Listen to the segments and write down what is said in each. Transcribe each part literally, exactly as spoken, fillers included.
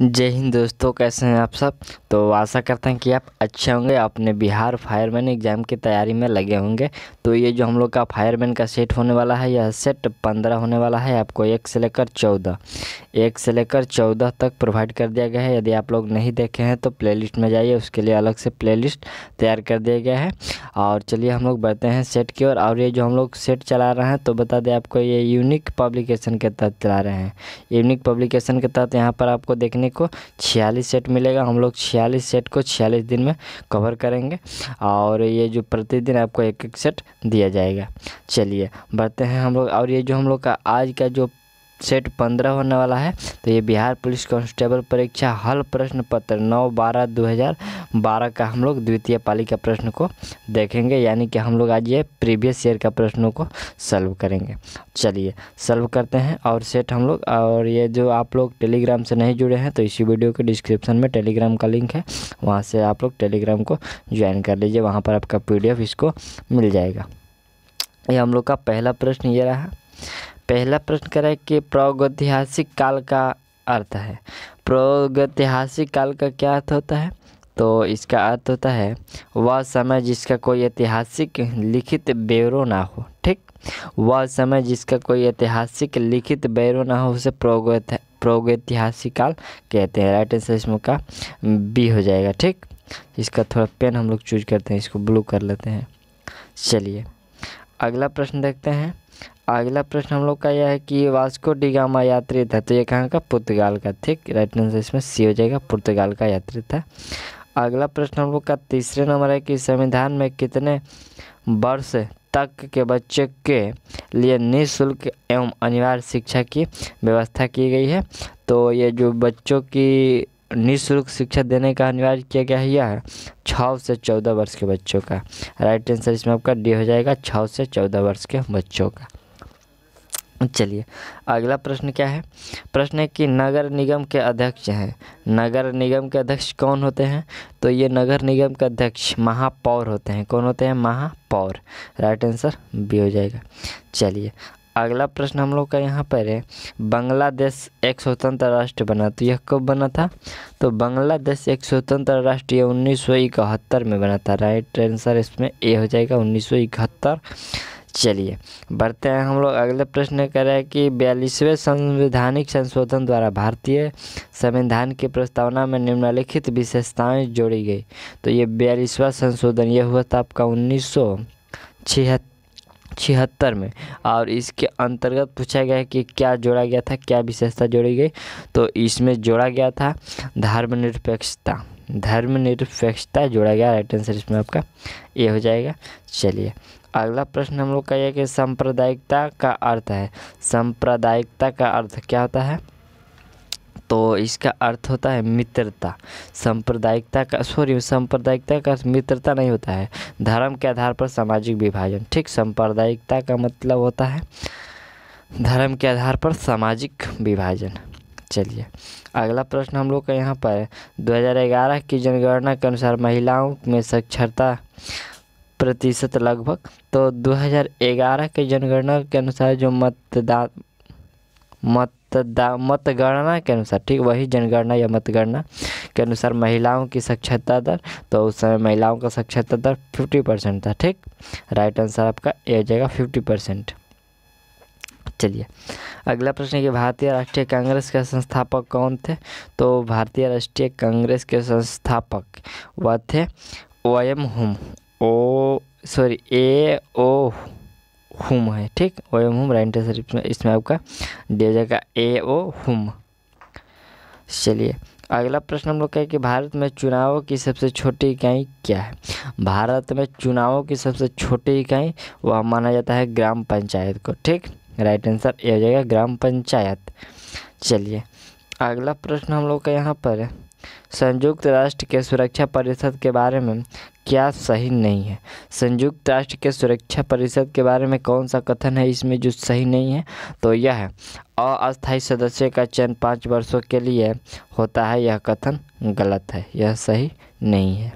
जय हिंद दोस्तों, कैसे हैं आप सब। तो आशा करते हैं कि आप अच्छे होंगे, अपने बिहार फायरमैन एग्ज़ाम की तैयारी में लगे होंगे। तो ये जो हम लोग का फायरमैन का सेट होने वाला है, यह सेट पंद्रह होने वाला है। आपको एक से लेकर चौदह एक से लेकर चौदह तक प्रोवाइड कर दिया गया है। यदि आप लोग नहीं देखे हैं तो प्लेलिस्ट में जाइए, उसके लिए अलग से प्लेलिस्ट तैयार कर दिया गया है। और चलिए हम लोग बढ़ते हैं सेट की ओर। और ये जो हम लोग सेट चला रहे हैं तो बता दें आपको, ये यूनिक पब्लिकेशन के तहत चला रहे हैं। यूनिक पब्लिकेशन के तहत यहाँ पर आपको देखने को छियालीस सेट मिलेगा। हम लोग छियालीस सेट को छियालीस दिन में कवर करेंगे और ये जो प्रतिदिन आपको एक एक सेट दिया जाएगा। चलिए बढ़ते हैं हम लोग। और ये जो हम लोग का आज का जो सेट पंद्रह होने वाला है तो ये बिहार पुलिस कांस्टेबल परीक्षा हल प्रश्न पत्र नौ बारह दो हज़ार बारह का हम लोग द्वितीय पाली का प्रश्न को देखेंगे, यानी कि हम लोग आज ये प्रीवियस ईयर का प्रश्नों को सॉल्व करेंगे। चलिए सॉल्व करते हैं और सेट हम लोग। और ये जो आप लोग टेलीग्राम से नहीं जुड़े हैं तो इसी वीडियो के डिस्क्रिप्शन में टेलीग्राम का लिंक है, वहाँ से आप लोग टेलीग्राम को ज्वाइन कर लीजिए। वहाँ पर आपका पी डी एफ इसको मिल जाएगा। ये हम लोग का पहला प्रश्न ये रहा। पहला प्रश्न करें कि प्रागैतिहासिक काल का अर्थ है। प्रागैतिहासिक काल का क्या अर्थ होता है? तो इसका अर्थ होता है वह समय जिसका कोई ऐतिहासिक लिखित ब्यौरा ना हो। ठीक, वह समय जिसका कोई ऐतिहासिक लिखित ब्यौरा ना हो उसे प्रागैतिहासिक काल कहते हैं। राइट आंसर इसमें का बी हो जाएगा। ठीक, इसका थोड़ा पेन हम लोग चूज करते हैं, इसको ब्लू कर लेते हैं। चलिए अगला प्रश्न देखते हैं। अगला प्रश्न हम लोग का यह है कि वास्को डी गामा यात्री था, तो ये कहाँ का? पुर्तगाल का। ठीक, राइट आंसर इसमें सी हो जाएगा, पुर्तगाल का यात्री था। अगला प्रश्न हम लोग का तीसरे नंबर है कि संविधान में कितने वर्ष तक के बच्चे के लिए निःशुल्क एवं अनिवार्य शिक्षा की व्यवस्था की गई है। तो ये जो बच्चों की निःशुल्क शिक्षा देने का अनिवार्य किया गया है, यह है छः से चौदह वर्ष के बच्चों का। राइट आंसर इसमें आपका डी हो जाएगा, छः से चौदह वर्ष के बच्चों का। चलिए अगला प्रश्न क्या है? प्रश्न है कि नगर निगम के अध्यक्ष हैं। नगर निगम के अध्यक्ष कौन होते हैं? तो ये नगर निगम के अध्यक्ष महापौर होते हैं। कौन होते हैं? महापौर। राइट आंसर बी हो जाएगा। चलिए अगला प्रश्न हम लोग का यहाँ पर है, बांग्लादेश एक स्वतंत्र राष्ट्र बना, तो यह कब बना था? तो बांग्लादेश एक स्वतंत्र राष्ट्र यह उन्नीस सौ इकहत्तर में बना था। राइट आंसर इसमें ए हो जाएगा, उन्नीस सौ इकहत्तर। चलिए बढ़ते हैं हम लोग। अगला प्रश्न कर रहे हैं कि बयालीसवें संवैधानिक संशोधन द्वारा भारतीय संविधान की प्रस्तावना में निम्नलिखित विशेषताएं जोड़ी गई। तो ये बयालीसवां संशोधन यह हुआ था आपका उन्नीस सौ छिहत्तर में, और इसके अंतर्गत पूछा गया है कि क्या जोड़ा गया था, क्या विशेषता जोड़ी गई। तो इसमें जोड़ा गया था धर्मनिरपेक्षता। धर्मनिरपेक्षता जोड़ा गया। राइट आंसर इसमें आपका ए हो जाएगा। चलिए अगला प्रश्न हम लोग का यह कि सांप्रदायिकता का अर्थ है। सांप्रदायिकता का अर्थ क्या होता है? तो इसका अर्थ होता है मित्रता। सांप्रदायिकता का सॉरी सांप्रदायिकता का अर्थ मित्रता नहीं होता है, धर्म के आधार पर सामाजिक विभाजन। ठीक, सांप्रदायिकता का मतलब होता है धर्म के आधार पर सामाजिक विभाजन। चलिए अगला प्रश्न हम लोग का यहाँ पर दो हज़ार ग्यारह की जनगणना के अनुसार महिलाओं में साक्षरता प्रतिशत लगभग, तो दो हज़ार ग्यारह के जनगणना के अनुसार जो मतदान मतदा मतगणना के अनुसार, ठीक वही जनगणना या मतगणना के अनुसार महिलाओं की साक्षरता दर, तो उस समय महिलाओं का साक्षरता दर पचास परसेंट था। ठीक, राइट आंसर आपका ए हो जाएगा, पचास परसेंट। चलिए अगला प्रश्न है कि भारतीय राष्ट्रीय कांग्रेस के संस्थापक कौन थे? तो भारतीय राष्ट्रीय कांग्रेस के संस्थापक वह थे ओ एम हुम ओ सॉरी ए ओ हुम है। ठीक, ओ एम हुम। राइट आंसर इसमें इसमें आपका डी हो जाएगा, ए ओ हुम। चलिए अगला प्रश्न हम लोग का है कि भारत में चुनावों की सबसे छोटी इकाई क्या है? भारत में चुनावों की सबसे छोटी इकाई वह माना जाता है ग्राम पंचायत को। ठीक, राइट आंसर ए हो जाएगा, ग्राम पंचायत। चलिए अगला प्रश्न हम लोग का यहाँ पर है, संयुक्त राष्ट्र के सुरक्षा परिषद के बारे में क्या सही नहीं है? संयुक्त राष्ट्र के सुरक्षा परिषद के बारे में कौन सा कथन है इसमें जो सही नहीं है? तो यह है अस्थायी सदस्य का चयन पाँच वर्षों के लिए होता है, यह कथन गलत है, यह सही नहीं है।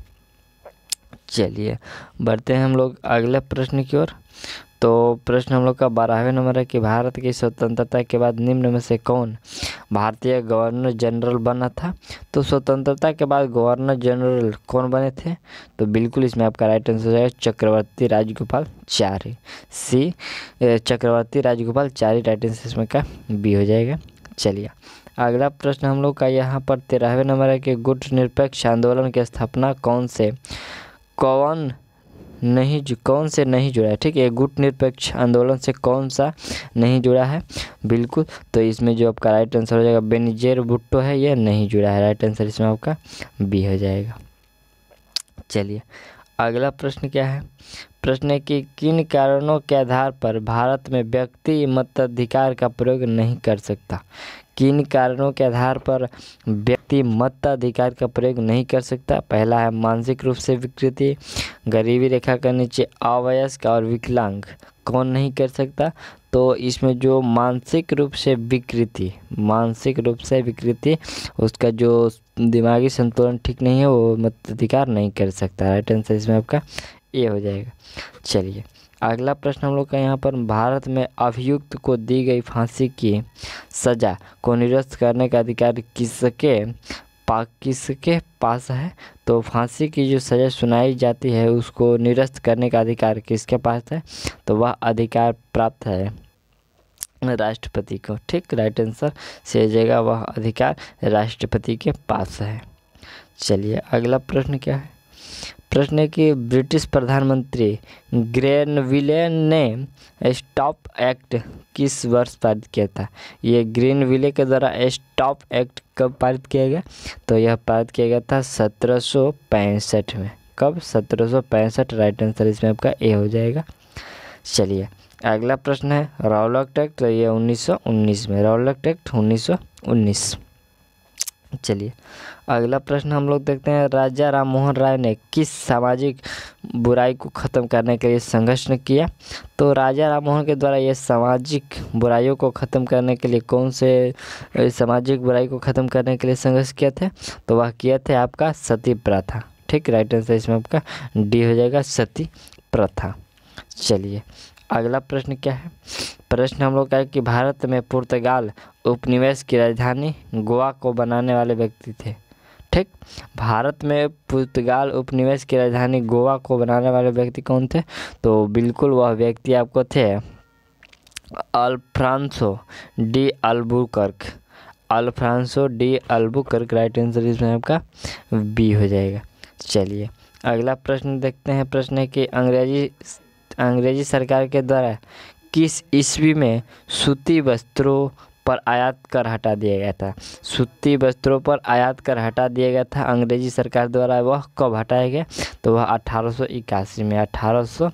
चलिए बढ़ते हैं हम लोग अगले प्रश्न की ओर। तो प्रश्न हम लोग का बारहवें नंबर है कि भारत की स्वतंत्रता के बाद निम्न में से कौन भारतीय गवर्नर जनरल बना था। तो स्वतंत्रता के बाद गवर्नर जनरल कौन बने थे, तो बिल्कुल इसमें आपका राइट आंसर है Chakravarti Rajagopalachari. C Chakravarti Rajagopalachari right answer इसमें का बी हो जाएगा। चलिए अगला प्रश्न हम लोग का यहाँ पर तेरहवें नंबर है कि गुट निरपेक्ष आंदोलन की स्थापना कौन से कौन नहीं कौन से नहीं जुड़ा है। ठीक है, गुट निरपेक्ष आंदोलन से कौन सा नहीं जुड़ा है, बिल्कुल। तो इसमें जो आपका राइट आंसर हो जाएगा बेनजीर भुट्टो है, यह नहीं जुड़ा है। राइट आंसर इसमें आपका बी हो जाएगा। चलिए अगला प्रश्न क्या है, प्रश्न है कि किन कारणों के आधार पर भारत में व्यक्ति मताधिकार का प्रयोग नहीं कर सकता। किन कारणों के आधार पर व्यक्ति मताधिकार का प्रयोग नहीं कर सकता। पहला है मानसिक रूप से विकृति, गरीबी रेखा के नीचे अवयस्क और विकलांग कौन नहीं कर सकता। तो इसमें जो मानसिक रूप से विकृति मानसिक रूप से विकृति उसका जो दिमागी संतुलन ठीक नहीं है वो मताधिकार नहीं कर सकता। राइट आंसर इसमें आपका ए हो जाएगा। चलिए अगला प्रश्न हम लोग का यहाँ पर भारत में अभियुक्त को दी गई फांसी की सज़ा को निरस्त करने का अधिकार किसके पा किसके पास है। तो फांसी की जो सज़ा सुनाई जाती है उसको निरस्त करने का अधिकार किसके पास है, तो वह अधिकार प्राप्त है राष्ट्रपति को। ठीक, राइट आंसर से जगह वह अधिकार राष्ट्रपति के पास है। चलिए अगला प्रश्न क्या है, प्रश्न है कि ब्रिटिश प्रधानमंत्री ग्रीनविले ने स्टॉप एक्ट किस वर्ष पारित किया था। ये ग्रीनविले के द्वारा स्टॉप एक्ट कब पारित किया गया, तो यह पारित किया गया था सत्रह सौ पैंसठ में। कब, सत्रह सौ पैंसठ। राइट आंसर इसमें आपका ए हो जाएगा। चलिए अगला प्रश्न है रौलट एक्ट, तो ये उन्नीस सौ उन्नीस में। रौलट एक्ट उन्नीस सौ उन्नीस। चलिए अगला प्रश्न हम लोग देखते हैं, राजा राम मोहन राय ने किस सामाजिक बुराई को ख़त्म करने के लिए संघर्ष किया। तो राजा राम मोहन के द्वारा ये सामाजिक बुराइयों को ख़त्म करने के लिए कौन से सामाजिक बुराई को ख़त्म करने के लिए संघर्ष किया था, तो वह किया थे आपका सती प्रथा। ठीक, राइट आंसर इसमें आपका डी हो जाएगा, सती प्रथा। चलिए अगला प्रश्न क्या है, प्रश्न हम लोग का है कि भारत में पुर्तगाल उपनिवेश की राजधानी गोवा को बनाने वाले व्यक्ति थे। ठीक, भारत में पुर्तगाल उपनिवेश की राजधानी गोवा को बनाने वाले व्यक्ति कौन थे, तो बिल्कुल वह व्यक्ति आपको थे Alphonso de Albuquerque. Alphonso de Albuquerque right answer इसमें आपका बी हो जाएगा। चलिए अगला प्रश्न देखते हैं, प्रश्न है कि अंग्रेजी अंग्रेजी सरकार के द्वारा किस ईस्वी में सूती वस्त्रों पर आयात कर हटा दिया गया था। सूती वस्त्रों पर आयात कर हटा दिया गया था अंग्रेजी सरकार द्वारा, वह कब हटाया गया, तो वह अठारह सौ इक्यासी में। अठारह सौ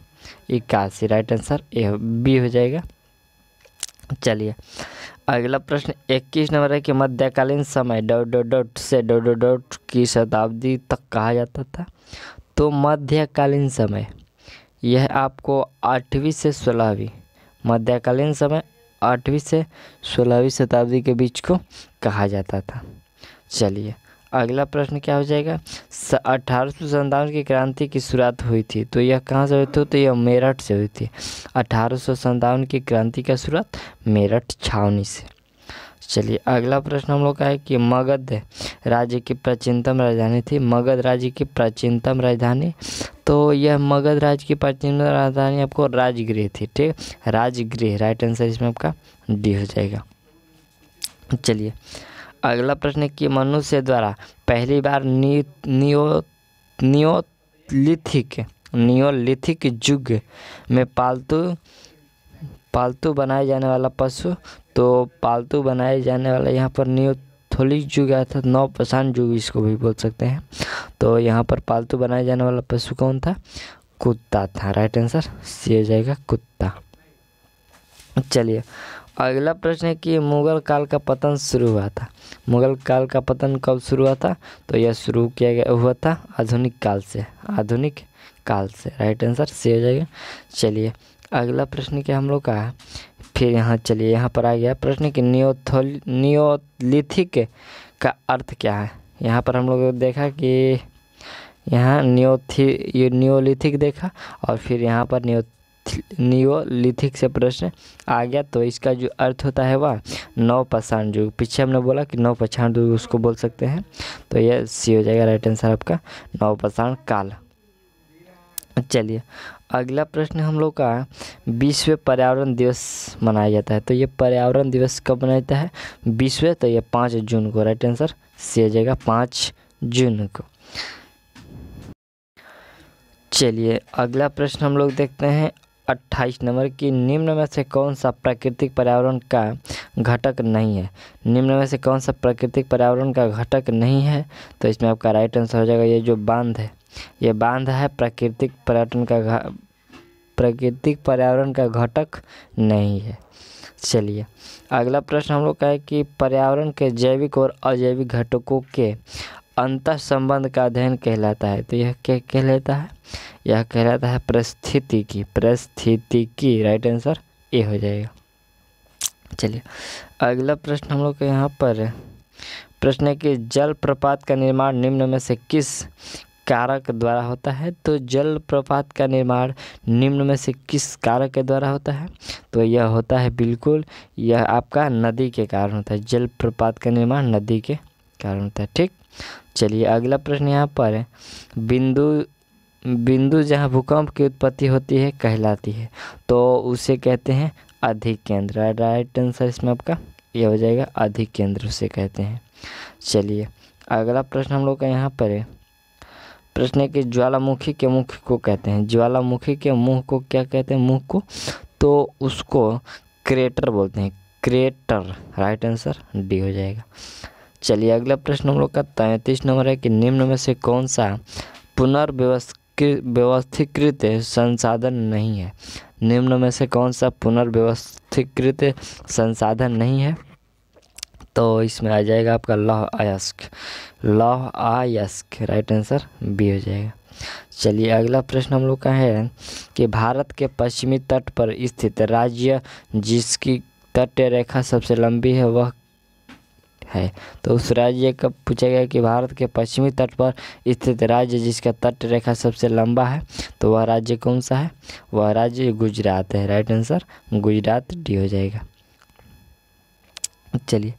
इक्यासी राइट आंसर ए बी हो जाएगा। चलिए अगला प्रश्न इक्कीस नंबर है कि मध्यकालीन समय डॉट डॉट डॉट से डॉट डॉट डॉट की शताब्दी तक कहा जाता था। तो मध्यकालीन समय यह आपको आठवीं से सोलहवीं मध्यकालीन समय आठवीं से सोलहवीं शताब्दी के बीच को कहा जाता था। चलिए अगला प्रश्न क्या हो जाएगा, अठारह सौ सन्तावन की क्रांति की शुरुआत हुई थी। तो यह कहाँ से हुई थी, तो यह मेरठ से हुई थी। अठारह सौ सन्तावन की क्रांति का शुरुआत मेरठ छावनी से। चलिए अगला प्रश्न हम लोग का है कि मगध राज्य की प्राचीनतम राजधानी थी। मगध राज्य की प्राचीनतम राजधानी, तो यह मगध राज्य की प्राचीनतम राजधानी आपको राजगृह थी। ठीक, राजगृह राइट आंसर इसमें आपका डी हो जाएगा। चलिए अगला प्रश्न है कि मनुष्य द्वारा पहली बार नी, नियो नियोलिथिक नियोलिथिक युग में पालतू पालतू बनाए जाने वाला पशु, तो पालतू बनाए जाने वाला यहाँ पर नियोलिथिक युग अर्थात नवपाषाण युग इसको भी बोल सकते हैं। तो यहाँ पर पालतू बनाए जाने वाला पशु कौन था, कुत्ता था। राइट आंसर सी हो जाएगा, कुत्ता। चलिए अगला प्रश्न है कि मुगल काल का पतन शुरू हुआ था। मुगल काल का पतन कब शुरू हुआ था, तो यह शुरू किया गया हुआ था आधुनिक काल से। आधुनिक काल से राइट आंसर सी हो जाएगा। चलिए अगला प्रश्न क्या हम लोग का है फिर यहाँ, चलिए यहाँ पर आ गया प्रश्न कि नियोथोल नियोलिथिक का अर्थ क्या है। यहाँ पर हम लोग देखा कि यहाँ नियोथी नियोलिथिक देखा और फिर यहाँ पर नियो नियोलिथिक से प्रश्न आ गया तो इसका जो अर्थ होता है वह नवपाषाण युग। पीछे हमने बोला कि नवपाषाण युग उसको बोल सकते हैं, तो यह सी हो जाएगा राइट आंसर आपका नवपाषाण काल। चलिए अगला प्रश्न हम लोग का विश्व पर्यावरण दिवस मनाया जाता है, तो ये पर्यावरण दिवस कब मनाया जाता है विश्व, तो ये पाँच जून को राइट आंसर सी हो जाएगा पाँच जून को। चलिए अगला प्रश्न हम लोग देखते हैं अट्ठाईस नंबर की, निम्न में से कौन सा प्राकृतिक पर्यावरण का घटक नहीं है, निम्न में से कौन सा प्राकृतिक पर्यावरण का घटक नहीं है, तो इसमें आपका राइट आंसर हो जाएगा ये जो बांध है, ये बांध है प्राकृतिक पर्यटन का प्राकृतिक पर्यावरण का घटक नहीं है। चलिए अगला प्रश्न हम लोग का है कि पर्यावरण के जैविक और अजैविक घटकों के अंतर संबंध का अध्ययन कहलाता है, तो यह क्या कहलाता है, यह कहलाता है परिस्थितिकी, परिस्थितिकी राइट आंसर ए हो जाएगा। चलिए अगला प्रश्न हम लोग के यहाँ पर प्रश्न है कि जलप्रपात का निर्माण निम्न में से किस कारक द्वारा होता है, तो जलप्रपात का निर्माण निम्न में से किस कारक के द्वारा होता है, तो यह होता है बिल्कुल यह आपका नदी के कारण होता है, जलप्रपात का निर्माण नदी के कारण होता है ठीक। चलिए अगला प्रश्न यहाँ पर है बिंदु बिंदु जहाँ भूकंप की उत्पत्ति होती है कहलाती है, तो उसे कहते हैं अधिकेंद्र, राइट आंसर इसमें आपका यह हो जाएगा अधिकेंद्र उसे कहते हैं। चलिए अगला प्रश्न हम लोग का यहाँ पर है प्रश्न है कि ज्वालामुखी के मुख को कहते हैं, ज्वालामुखी के मुंह को क्या कहते हैं मुंह को, तो उसको क्रेटर बोलते हैं, क्रेटर राइट आंसर डी हो जाएगा। चलिए अगला प्रश्न हम लोग का तैंतीस नंबर है कि निम्न में से कौन सा पुनर्व्यवस्थित व्यवस्थीकृत संसाधन नहीं है, निम्न में से कौन सा पुनर्व्यवस्थीकृत संसाधन नहीं है, तो इसमें आ जाएगा आपका लौह अयस्क, लौह अयस्क राइट आंसर बी हो जाएगा। चलिए अगला प्रश्न हम लोग का है कि भारत के पश्चिमी तट पर स्थित राज्य जिसकी तटीय रेखा सबसे लंबी है वह है, तो उस राज्य का पूछा गया कि भारत के पश्चिमी तट पर स्थित राज्य जिसका तटीय रेखा सबसे लंबा है, तो वह राज्य कौन सा है, वह राज्य गुजरात है, राइट आंसर गुजरात डी हो जाएगा। चलिए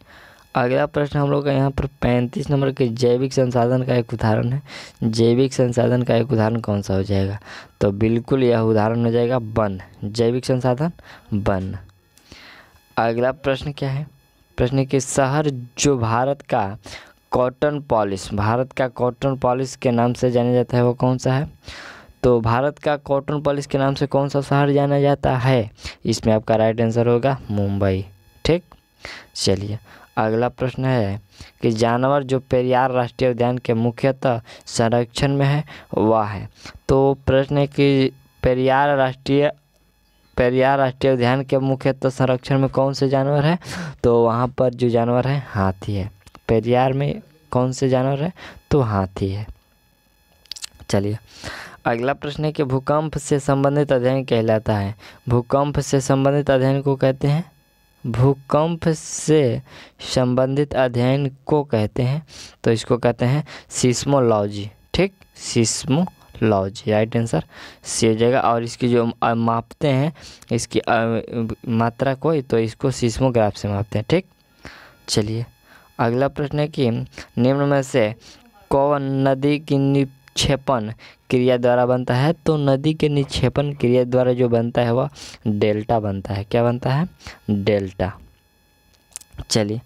अगला प्रश्न हम लोग का यहाँ पर पैंतीस नंबर के जैविक संसाधन का एक उदाहरण है, जैविक संसाधन का एक उदाहरण कौन सा हो जाएगा, तो बिल्कुल यह उदाहरण हो जाएगा वन, जैविक संसाधन वन। अगला प्रश्न क्या है, प्रश्न के शहर जो भारत का कॉटन पॉलिश, भारत का कॉटन पॉलिश के नाम से जाना जाता है वो कौन सा है, तो भारत का कॉटन पॉलिश के नाम से कौन सा शहर जाना जाता है, इसमें आपका राइट आंसर होगा मुंबई ठीक। चलिए अगला प्रश्न है कि जानवर जो पेरियार राष्ट्रीय उद्यान के मुख्यतः संरक्षण में है वह है, तो प्रश्न है कि पेरियार राष्ट्रीय पेरियार राष्ट्रीय उद्यान के मुख्यतः संरक्षण में कौन से जानवर है, तो वहाँ पर जो जानवर है हाथी है, पेरियार में कौन से जानवर है तो हाथी है। चलिए अगला प्रश्न है कि भूकंप से संबंधित अध्ययन कहलाता है, भूकंप से संबंधित अध्ययन को कहते हैं भूकंप से संबंधित अध्ययन को कहते हैं, तो इसको कहते हैं सीस्मोलॉजी ठीक, सीस्मोलॉजी राइट आंसर सी हो जाएगा। और इसकी जो मापते हैं इसकी मात्रा को, तो इसको सीस्मोग्राफ से मापते हैं ठीक। चलिए अगला प्रश्न है कि निम्न में से कौन नदी की निक्षेपण क्रिया द्वारा बनता है, तो नदी के निक्षेपण क्रिया द्वारा जो बनता है वह डेल्टा बनता है, क्या बनता है डेल्टा। चलिए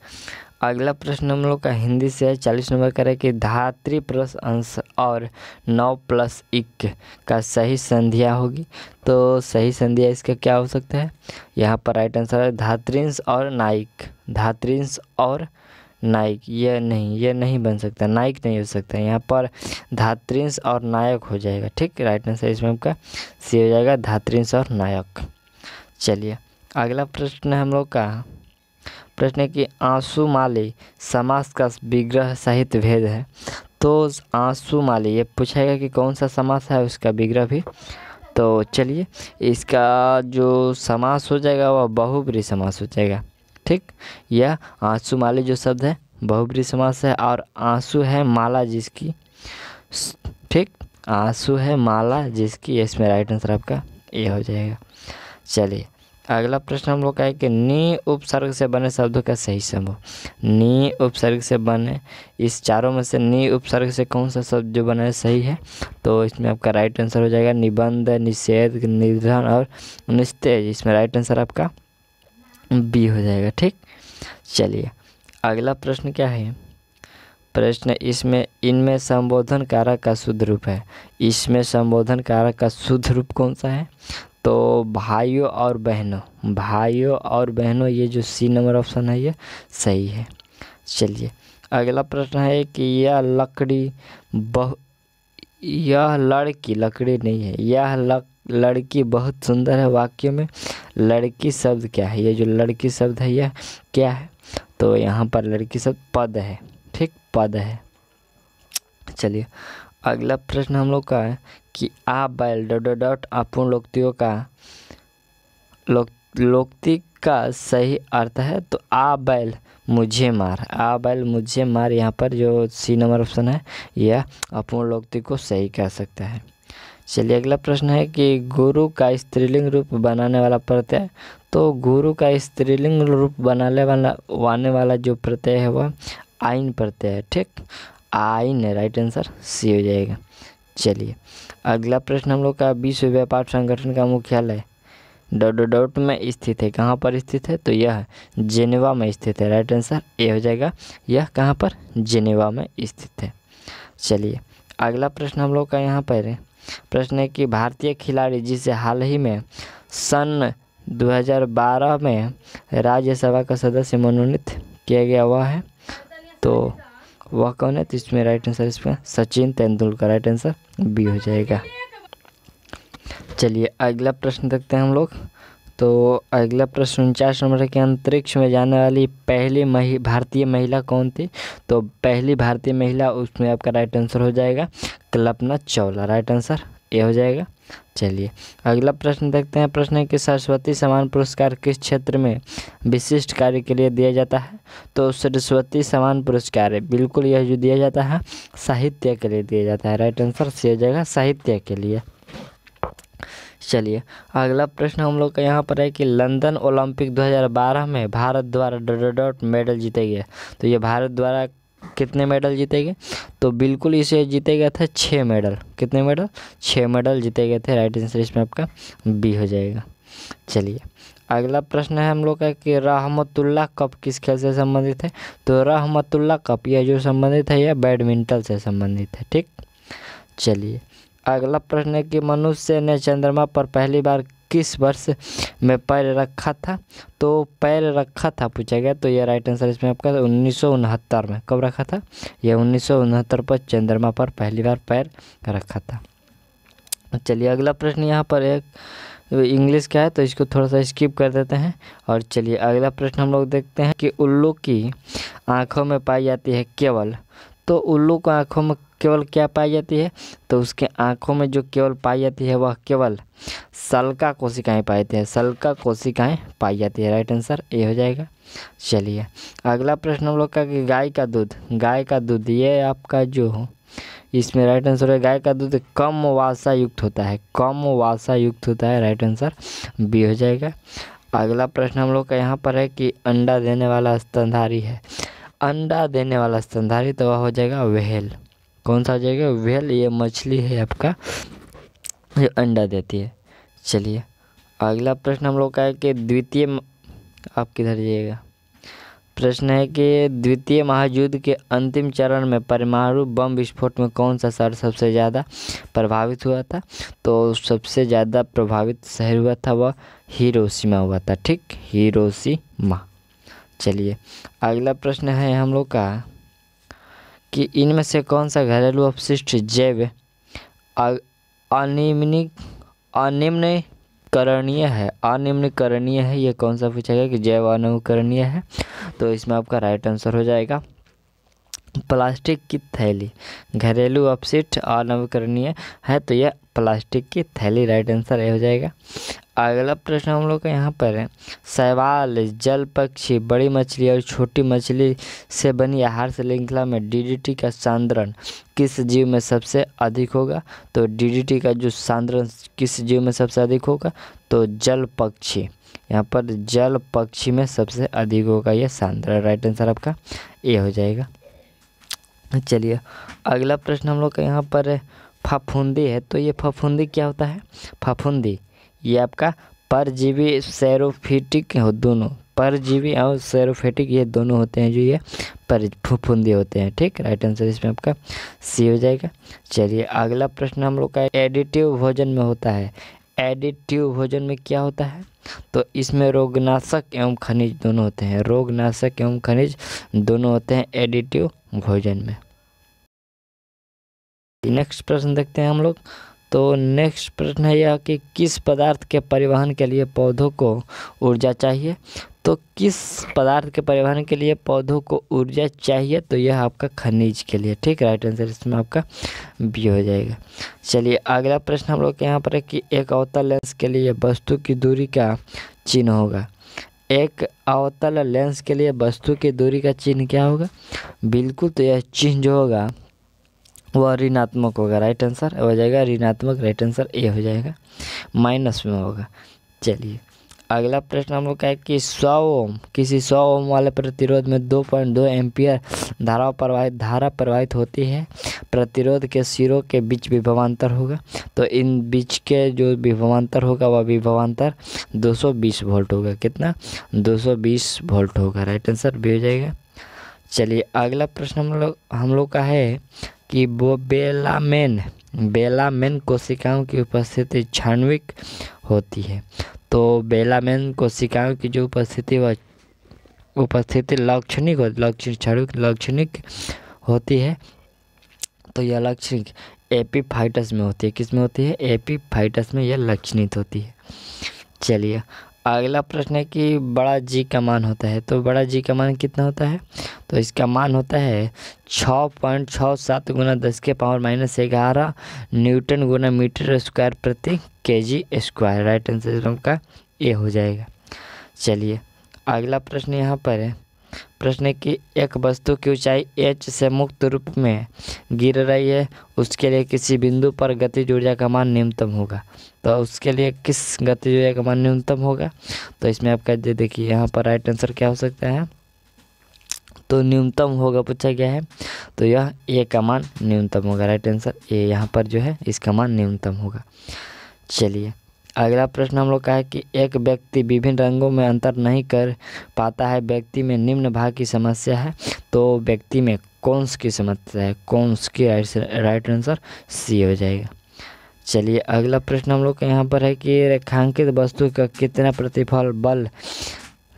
अगला प्रश्न हम लोग का हिंदी से है चालीस नंबर का है कि धात्री प्लस अंश और नौ प्लस एक का सही संधिया होगी, तो सही संधिया इसका क्या हो सकता है, यहाँ पर राइट आंसर है धात्रिंश और नाइक, धात्रिंश और नायक, यह नहीं यह नहीं बन सकता, नायक नहीं हो सकता, यहाँ पर धात्रिंश और नायक हो जाएगा ठीक, राइट आंसर इसमें आपका सी हो जाएगा धात्रिंश और नायक। चलिए अगला प्रश्न हम लोग का प्रश्न है कि आंसू माली समास का विग्रह सहित भेद है, तो आंसू माली ये पूछेगा कि कौन सा समास है उसका विग्रह भी, तो चलिए इसका जो समास हो जाएगा वह बहुब्रीहि समास हो जाएगा ठीक। यह आंसू माली जो शब्द है बहुब्रीहि समास है, और आंसू है माला जिसकी ठीक, आंसू है माला जिसकी, इसमें राइट आंसर आपका ए हो जाएगा। चलिए अगला प्रश्न हम लोग का है कि नी उपसर्ग से बने शब्दों का सही समूह। नी उपसर्ग से बने इस चारों में से नी उपसर्ग से कौन सा शब्द जो बना है सही है, तो इसमें आपका राइट आंसर हो जाएगा निबंध, निषेध, निधन और निस्तेज। इसमें राइट आंसर आपका बी हो जाएगा। ठीक, चलिए अगला प्रश्न क्या है, प्रश्न इसमें इनमें संबोधन कारक का शुद्ध रूप है। इसमें संबोधन कारक का शुद्ध रूप कौन सा है, तो भाइयों और बहनों। भाइयों और बहनों, ये जो सी नंबर ऑप्शन है ये सही है। चलिए अगला प्रश्न है कि यह लकड़ी बहु यह लड़की लकड़ी नहीं है, यह लक लड़की बहुत सुंदर है। वाक्य में लड़की शब्द क्या है, ये जो लड़की शब्द है यह क्या है, तो यहाँ पर लड़की शब्द पद है। ठीक, पद है। चलिए अगला प्रश्न हम लोग का है कि आ बैल डॉट डॉट अपूर्ण लोकोक्तियों का लोक लोकोक्ति का सही अर्थ है, तो आ बैल मुझे मार। आ बैल मुझे मार, यहाँ पर जो सी नंबर ऑप्शन है यह अपूर्ण लोकोक्ति को सही कह सकता है। चलिए अगला प्रश्न है कि गुरु का स्त्रीलिंग रूप बनाने वाला प्रत्यय, तो गुरु का स्त्रीलिंग रूप बनाने वाला वाने वाला जो प्रत्यय है वह आइन प्रत्यय है। ठीक, आइन है, राइट आंसर सी हो जाएगा। चलिए अगला प्रश्न हम लोग का विश्व व्यापार संगठन का मुख्यालय डॉट डॉट में स्थित है। कहाँ पर स्थित है, तो यह जेनेवा में स्थित है। राइट आंसर ए हो जाएगा, यह कहाँ पर, जेनेवा में स्थित है। चलिए अगला प्रश्न हम लोग का यहाँ पर है, प्रश्न है कि भारतीय खिलाड़ी जिसे हाल ही में सन दो हज़ार बारह में राज्यसभा का सदस्य मनोनीत किया गया वह है, तो वह कौन है, तो इसमें राइट आंसर इसमें Sachin Tendulkar. Right answer B हो जाएगा। चलिए अगला प्रश्न देखते हैं हम लोग, तो अगला प्रश्न उनचास नंबर के अंतरिक्ष में जाने वाली पहली मही भारतीय महिला कौन थी, तो पहली भारतीय महिला उसमें आपका राइट आंसर हो जाएगा Kalpana Chawla. Right answer A हो जाएगा। चलिए अगला प्रश्न देखते हैं, प्रश्न है कि सरस्वती सम्मान पुरस्कार किस क्षेत्र में विशिष्ट कार्य के लिए दिया जाता है, तो सरस्वती सम्मान पुरस्कार बिल्कुल यह जो दिया जाता है साहित्य के लिए दिया जाता है। राइट आंसर सी हो जाएगा, साहित्य के लिए। चलिए अगला प्रश्न हम लोग का यहाँ पर है कि लंदन ओलंपिक दो हज़ार बारह में भारत द्वारा डॉट डॉट मेडल जीते गए, तो ये भारत द्वारा कितने मेडल जीते गए, तो बिल्कुल इसे जीते गए थे छः मेडल। कितने मेडल, छः मेडल जीते गए थे। राइट आंसर इसमें आपका बी हो जाएगा। चलिए अगला प्रश्न है हम लोग का कि रहमतुल्ला कप किस खेल से संबंधित है, तो रहमतुल्ला कप यह जो संबंधित है यह बैडमिंटन से संबंधित है। ठीक, चलिए अगला प्रश्न है कि मनुष्य ने चंद्रमा पर पहली बार किस वर्ष में पैर रखा था, तो पैर रखा था पूछा गया, तो यह राइट आंसर इसमें आपका उन्नीस सौ उनहत्तर में। कब रखा था, यह उन्नीस सौ उनहत्तर पर चंद्रमा पर पहली बार पैर रखा था। चलिए अगला प्रश्न यहाँ पर एक इंग्लिश का है, तो इसको थोड़ा सा स्किप कर देते हैं। और चलिए अगला प्रश्न हम लोग देखते हैं कि उल्लू की आँखों में पाई जाती है केवल, तो उल्लू को आँखों में केवल क्या पाई जाती है, तो उसके आँखों में जो केवल पाई जाती है वह केवल सल्का कोशिकाएं पाई जाती है। सल्का कोशिकाएं पाई जाती है, राइट आंसर ए हो जाएगा। चलिए अगला प्रश्न हम लोग का कि गाय का दूध, गाय का दूध ये आपका जो हो इसमें राइट आंसर है गाय का दूध कम वासा युक्त होता है। कम वासा युक्त होता है, राइट आंसर बी हो जाएगा। अगला प्रश्न हम लोग का यहाँ पर है कि अंडा देने वाला स्तनधारी है। अंडा देने वाला स्तनधारी, तो वह हो जाएगा व्हेल। कौन सा हो जाएगा, व्हेल। ये मछली है आपका जो अंडा देती है। चलिए अगला प्रश्न हम लोग का है कि द्वितीय आप किधर जाइएगा, प्रश्न है कि द्वितीय महायुद्ध के अंतिम चरण में परमाणु बम विस्फोट में कौन सा शहर सबसे ज़्यादा प्रभावित हुआ था, तो सबसे ज़्यादा प्रभावित शहर हुआ था वह हिरोशिमा हुआ था। ठीक, हिरोशिमा। चलिए अगला प्रश्न है हम लोग का कि इनमें से कौन सा घरेलू अपशिष्ट जैव अनिम्निक अनिम्नकरणीय है। अनिम्नकरणीय है, ये कौन सा पूछा गया कि जैव अनिम्नकरणीय है, तो इसमें आपका राइट आंसर हो जाएगा प्लास्टिक की थैली घरेलू अपशिष्ट अनवीकरणीय है, तो यह प्लास्टिक की थैली राइट आंसर ए हो जाएगा। अगला प्रश्न हम लोग का यहाँ पर है, शैवाल जल पक्षी बड़ी मछली और छोटी मछली से बनी आहार श्रृंखला में डीडीटी का सांद्रण किस जीव में सबसे अधिक होगा? तो डीडीटी का जो सांद्रण किस जीव में सबसे अधिक होगा, तो जल पक्षी, यहाँ पर जल पक्षी में सबसे अधिक होगा यह सांद्रण। राइट आंसर आपका ए हो जाएगा। चलिए अगला प्रश्न हम लोग का यहाँ पर है, फफूंदी है, तो ये फफूंदी क्या होता है? फफूंदी ये आपका परजीवी सेरोफिटिक हो, दोनों परजीवी और सेरोफिटिक ये दोनों होते हैं जो ये पर फफूंदी होते हैं। ठीक, राइट आंसर इसमें आपका सी हो जाएगा। चलिए अगला प्रश्न हम लोग का एडिटिव भोजन में होता है, एडिटिव भोजन में क्या होता है? तो इसमें रोगनाशक एवं खनिज दोनों होते हैं, रोगनाशक एवं खनिज दोनों होते हैं एडिटिव भोजन में। नेक्स्ट प्रश्न देखते हैं हम लोग, तो नेक्स्ट प्रश्न है यह कि किस पदार्थ के परिवहन के लिए पौधों को ऊर्जा चाहिए? तो किस पदार्थ के परिवहन के लिए पौधों को ऊर्जा चाहिए, तो यह आपका खनिज के लिए। ठीक, राइट आंसर इसमें आपका बी हो जाएगा। चलिए अगला प्रश्न हम लोग के यहाँ पर है कि एक अवतल लेंस के लिए वस्तु की दूरी का चिन्ह होगा, एक अवतल लेंस के लिए वस्तु की दूरी का चिन्ह क्या होगा? बिल्कुल, तो यह चिन्ह जो होगा वह ऋणात्मक होगा। राइट आंसर हो जाएगा ऋणात्मक, राइट आंसर ए हो जाएगा, माइनस में होगा। चलिए अगला प्रश्न हम लोग का है कि सौ ओम किसी सौ ओम वाले प्रतिरोध में दो पॉइंट दो एम्पियर धारा प्रवाहित धारा प्रवाहित होती है, प्रतिरोध के सिरों के बीच विभवांतर होगा, तो इन बीच के जो विभवांतर होगा वह विभवांतर दो सौ बीस वोल्ट होगा। कितना? दो सौ बीस वोल्ट होगा। राइट आंसर बी हो जाएगा। चलिए अगला प्रश्न हम लोग हम लोग का है कि वो बेलामेन बेलामेन कोशिकाओं की उपस्थिति क्षणिक होती है, तो बेलामेन कोशिकाओं की जो उपस्थिति व उपस्थिति लाक्षणिक लाक्षणिक लाक्षणिक होती है, तो यह लाक्षणिक एपीफाइटस में होती है। किस में होती है? एपीफाइटस में यह लक्षणित होती है। चलिए अगला प्रश्न है कि बड़ा जी का मान होता है, तो बड़ा जी का मान कितना होता है? तो इसका मान होता है छः पॉइंट छः सात गुना दस के पावर माइनस ग्यारह न्यूटन गुना मीटर स्क्वायर प्रति केजी स्क्वायर। राइट आंसर आपका ए हो जाएगा। चलिए अगला प्रश्न यहाँ पर है, प्रश्न है कि एक वस्तु की ऊंचाई एच से मुक्त रूप में गिर रही है, उसके लिए किसी बिंदु पर गतिज ऊर्जा का मान न्यूनतम होगा, तो उसके लिए किस गतिज ऊर्जा का मान न्यूनतम होगा? तो इसमें आपका जो देखिए यहाँ पर राइट आंसर क्या हो सकता है, तो न्यूनतम होगा पूछा गया है, तो यह ए का मान न्यूनतम होगा। राइट आंसर ए यहाँ पर जो है इसका मान न्यूनतम होगा। चलिए अगला प्रश्न हम लोग का है कि एक व्यक्ति विभिन्न रंगों में अंतर नहीं कर पाता है, व्यक्ति में निम्न भाग की समस्या है, तो व्यक्ति में कौन सी समस्या है? कौन सी? राइट आंसर सी हो जाएगा। चलिए अगला प्रश्न हम लोग का यहाँ पर है कि रेखांकित वस्तु का कितना प्रतिफल बल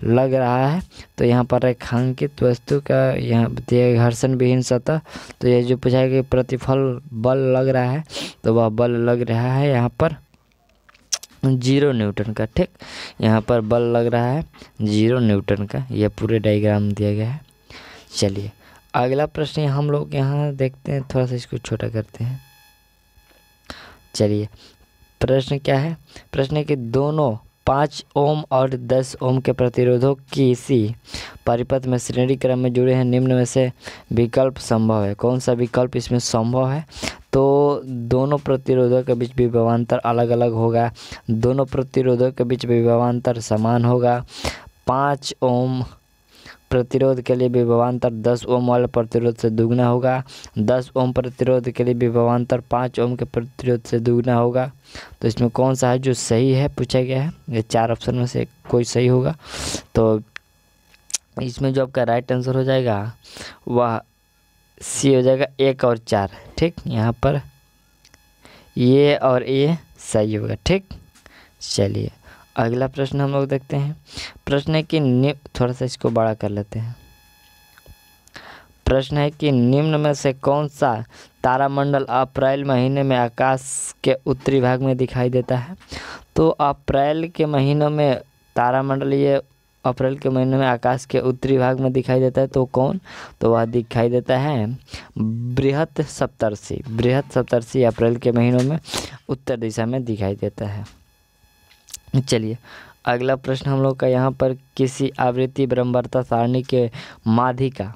लग रहा है, तो यहाँ पर रेखांकित वस्तु का यहाँ घर्षण विहीन सतह, तो यह जो पूछा है कि प्रतिफल बल लग रहा है, तो वह बल लग रहा है यहाँ पर जीरो न्यूटन का। ठीक, यहाँ पर बल लग रहा है जीरो न्यूटन का, यह पूरे डायग्राम दिया गया है। चलिए अगला प्रश्न हम लोग यहाँ देखते हैं, थोड़ा सा इसको छोटा करते हैं। चलिए प्रश्न क्या है, प्रश्न है कि दोनों पाँच ओम और दस ओम के प्रतिरोधों की इसी परिपथ में श्रेणी क्रम में जुड़े हैं, निम्न में से विकल्प संभव है, कौन सा विकल्प इसमें संभव है? तो दोनों प्रतिरोधों के बीच विभवांतर अलग अलग होगा, दोनों प्रतिरोधों के बीच विभवांतर समान होगा, पाँच ओम प्रतिरोध के लिए विभवांतर दस ओम वाले प्रतिरोध से दुगना होगा, दस ओम प्रतिरोध के लिए विभवांतर पाँच ओम के प्रतिरोध से दुगना होगा, तो इसमें कौन सा है जो सही है पूछा गया है, ये चार ऑप्शन में से कोई सही होगा, तो इसमें जो आपका राइट आंसर हो जाएगा वह सी हो जाएगा, एक और चार। ठीक, यहाँ पर ये और ये सही होगा। ठीक, चलिए अगला प्रश्न हम लोग देखते हैं, प्रश्न है कि थोड़ा सा इसको बड़ा कर लेते हैं, प्रश्न है कि निम्न में से कौन सा तारामंडल अप्रैल महीने में आकाश के उत्तरी भाग में दिखाई देता है? तो अप्रैल के महीनों में तारामंडल ये अप्रैल के महीने में आकाश के उत्तरी भाग में दिखाई देता है, तो कौन? तो वह दिखाई देता है बृहत सप्तर्षि। बृहत सप्तर्षि अप्रैल के महीनों में उत्तर दिशा में दिखाई देता है। चलिए अगला प्रश्न हम लोग का यहाँ पर, किसी आवृत्ति ब्रह्मवर्ता सारणी के माध्यिका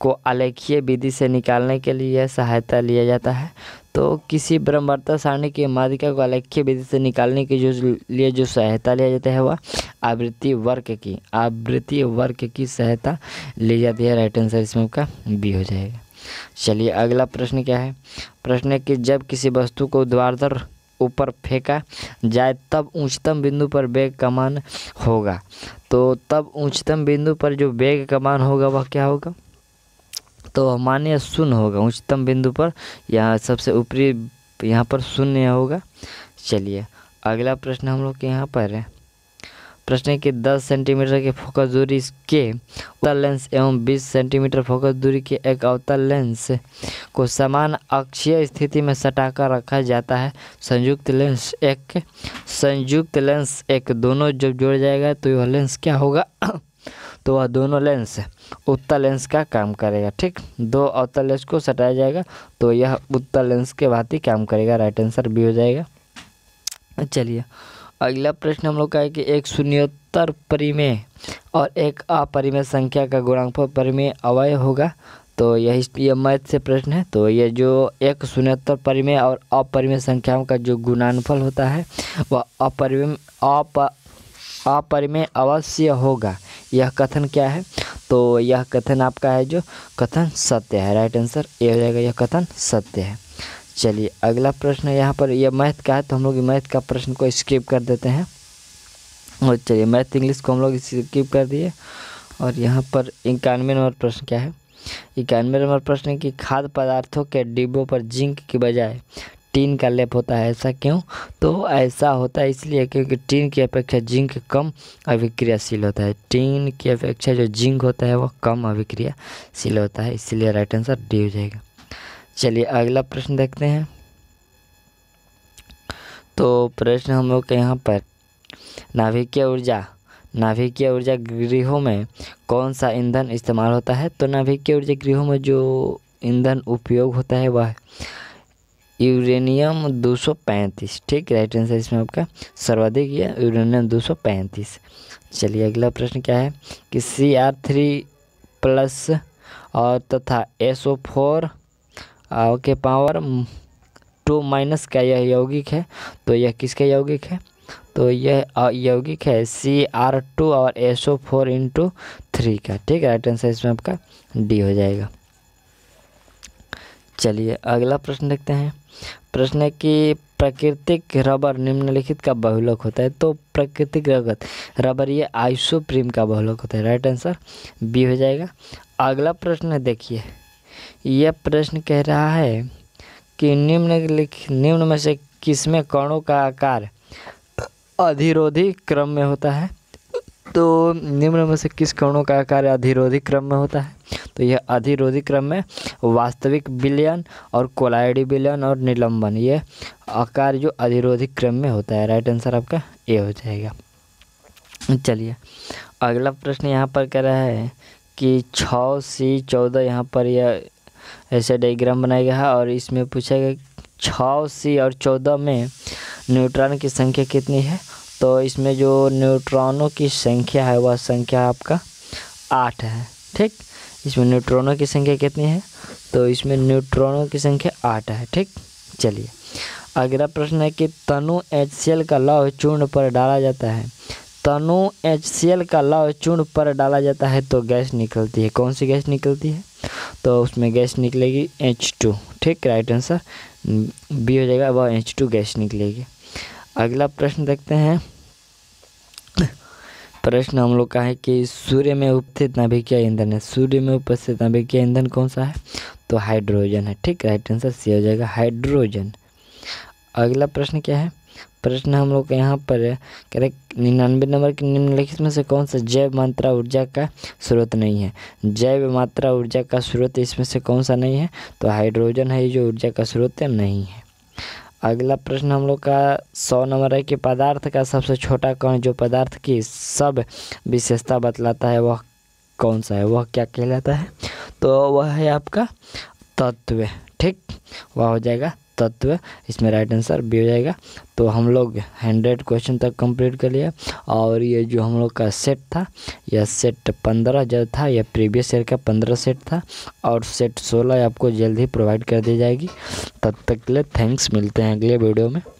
को आलेखीय विधि से निकालने के लिए सहायता लिया जाता है। तो किसी ब्रह्मवर्ता सारणी की माध्यिका को आलेखीय विधि से निकालने के जो लिए जो सहायता लिया जाता है वह आवृत्ति वर्ग की आवृत्ति वर्ग की सहायता ली जाती है। राइट आंसर इसमें आपका बी हो जाएगा। चलिए अगला प्रश्न क्या है, प्रश्न है कि जब किसी वस्तु को द्वारदर ऊपर फेंका जाए तब उच्चतम बिंदु पर वेग का मान होगा। तो तब उच्चतम बिंदु पर जो वेग का मान होगा वह क्या होगा? तो मान्य शून्य होगा। उच्चतम बिंदु पर यहाँ सबसे ऊपरी यहाँ पर शून्य होगा। चलिए अगला प्रश्न हम लोग के यहाँ पर है, प्रश्न है कि दस सेंटीमीटर के फोकस दूरी के अवतल लेंस एवं बीस सेंटीमीटर फोकस दूरी के एक अवतल लेंस को समान अक्षीय स्थिति में सटाकर रखा जाता है। संयुक्त लेंस एक संयुक्त लेंस एक दोनों जब जोड़ जाएगा तो यह लेंस क्या होगा? तो वह दोनों लेंस उत्तल लेंस का काम करेगा। ठीक, दो अवतल लेंस को सटाया जाएगा तो यह उत्तल लेंस के भांति काम करेगा। राइट आंसर बी हो जाएगा। चलिए अगला प्रश्न हम लोग का है कि एक शून्योत्तर परिमेय और एक अपरिमेय संख्या का गुणांकफल परिमेय अवयव होगा। तो यही ये मैथ से प्रश्न है। तो ये जो एक शून्योत्तर परिमेय और अपरिमेय संख्याओं का जो गुणांकफल होता है वह अपरिमेय अपरिमेय अवश्य होगा, यह कथन क्या है? तो यह कथन आपका है जो कथन सत्य है। राइट आंसर ये हो जाएगा, यह कथन सत्य है। चलिए अगला प्रश्न यहाँ पर, यह मैथ का है तो हम लोग मैथ का प्रश्न को स्किप कर देते हैं। और चलिए मैथ इंग्लिश को हम लोग स्किप कर दिए और यहाँ पर इक्यानवे नंबर प्रश्न क्या है, इक्यानवे नंबर प्रश्न कि खाद्य पदार्थों के डिब्बों पर जिंक की बजाय टीन का लेप होता है, ऐसा क्यों? तो ऐसा होता है इसलिए क्योंकि टीन की अपेक्षा जिंक कम अभिक्रियाशील होता है। टीन की अपेक्षा जो जिंक होता है वह कम अभिक्रियाशील होता है, इसलिए राइट आंसर डी हो जाएगा। चलिए अगला प्रश्न देखते हैं। तो प्रश्न हम लोग के यहाँ पर, नाभिकीय ऊर्जा नाभिकीय ऊर्जा गृहों में कौन सा ईंधन इस्तेमाल होता है? तो नाभिकीय ऊर्जा गृहों में जो ईंधन उपयोग होता है वह यूरेनियम दो सौ पैंतीस। ठीक, राइट आंसर इसमें आपका सर्वाधिक है यूरेनियम दो सौ पैंतीस। चलिए अगला प्रश्न क्या है कि सी आर थ्री प्लस और तथा एस ओ फोर के पावर टू माइनस का यह यौगिक है। तो यह किसका यौगिक है? तो यह यौगिक है सी आर टू और S O four into three का। ठीक, राइट आंसर इसमें आपका डी हो जाएगा। चलिए अगला प्रश्न देखते हैं, प्रश्न है कि प्राकृतिक रबर निम्नलिखित का बहुलक होता है। तो प्राकृतिक रबर ये आइसोप्रीम का बहुलक होता है। राइट आंसर बी हो जाएगा। अगला प्रश्न देखिए, यह प्रश्न कह रहा है कि निम्नलिखित निम्न में से किसमें कणों का आकार अधिरोधी क्रम में होता है? तो निम्न में से किस कणों का आकार अधिरोधी क्रम में होता है? तो यह अधिरोधी क्रम में वास्तविक विलयन और कोलाइडी विलयन और निलंबन, ये आकार जो अधिरोधी क्रम में होता है। राइट आंसर आपका ए हो जाएगा। चलिए अगला प्रश्न यहाँ पर कह रहा है कि छः सी चौदह, यहाँ पर यह ऐसे डायग्राम बनाया गया है और इसमें पूछा गया छः सी और चौदह में न्यूट्रॉन की संख्या कितनी है? तो इसमें जो न्यूट्रॉनों की संख्या है वह संख्या आपका आठ है। ठीक, इसमें न्यूट्रॉनों की संख्या कितनी है? तो इसमें न्यूट्रॉनों की संख्या आठ है। ठीक, चलिए अगला प्रश्न है कि तनु एच सी एल का लौह चूर्ण पर डाला जाता है। तनु एच सी एल का लौह चूर्ण पर डाला जाता है तो गैस निकलती है। कौन सी गैस निकलती है? तो उसमें गैस निकलेगी एच टू। ठीक, राइट आंसर बी हो जाएगा, वह एच टू गैस निकलेगी। अगला प्रश्न देखते हैं, प्रश्न हम लोग का है कि सूर्य में उपस्थित नाभिकीय ईंधन है। सूर्य में उपस्थित नाभिकीय ईंधन कौन सा है? तो हाइड्रोजन है। ठीक, राइट आंसर सी हो जाएगा, हाइड्रोजन। अगला प्रश्न क्या है, प्रश्न हम लोग यहाँ पर कह रहे निन्यानवे नंबर के निम्नलिखित में से कौन सा जैव मात्रा ऊर्जा का स्रोत नहीं है? जैव मात्रा ऊर्जा का स्रोत इसमें से कौन सा नहीं है? तो हाइड्रोजन है, ये जो ऊर्जा का स्रोत नहीं है। अगला प्रश्न हम लोग का सौ नंबर है कि पदार्थ का सबसे छोटा कण जो पदार्थ की सब विशेषता बतलाता है वह कौन सा है, वह क्या कहलाता है? तो वह है आपका तत्व। ठीक, वह हो जाएगा तत्व। इसमें राइट आंसर भी हो जाएगा। तो हम लोग हंड्रेड क्वेश्चन तक कंप्लीट कर लिया। और ये जो हम लोग का सेट था, यह सेट पंद्रह जो था, यह प्रीवियस ईयर का पंद्रह सेट था और सेट सोलह आपको जल्द ही प्रोवाइड कर दी जाएगी। तब तक के लिए थैंक्स, मिलते हैं अगले वीडियो में।